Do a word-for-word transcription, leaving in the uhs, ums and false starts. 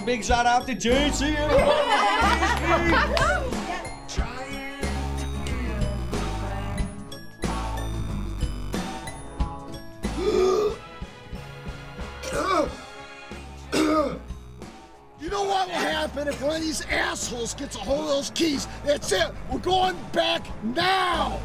out. Big shout out to J C. Yeah. You know what will happen if one of these assholes gets a hold of those keys? That's it. We're going back now.